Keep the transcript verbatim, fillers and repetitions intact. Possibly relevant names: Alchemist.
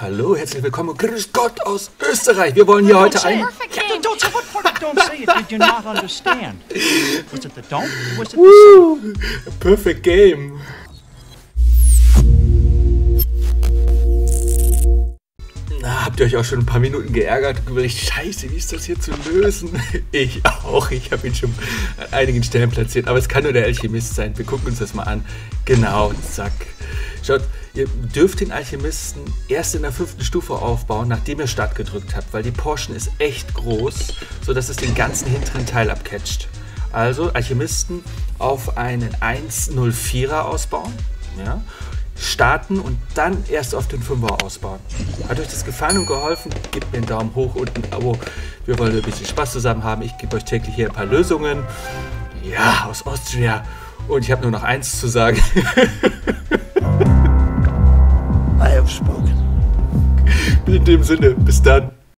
Hallo, herzlich willkommen. Grüß Gott aus Österreich. Wir wollen hier heute ein... Perfect Game. Na, habt ihr euch auch schon ein paar Minuten geärgert? Scheiße, wie ist das hier zu lösen? Ich auch. Ich habe ihn schon an einigen Stellen platziert. Aber es kann nur der Alchemist sein. Wir gucken uns das mal an. Genau, zack. Schaut, ihr dürft den Alchemisten erst in der fünften Stufe aufbauen, nachdem ihr Start gedrückt habt, weil die Portion ist echt groß, sodass es den ganzen hinteren Teil abcatcht. Also Alchemisten auf einen hundertvierer ausbauen, ja, starten und dann erst auf den fünfer ausbauen. Hat euch das gefallen und geholfen? Gebt mir einen Daumen hoch und ein Abo. Wir wollen ein bisschen Spaß zusammen haben. Ich gebe euch täglich hier ein paar Lösungen. Ja, aus Austria. Und ich habe nur noch eins zu sagen. In dem Sinne, bis dann.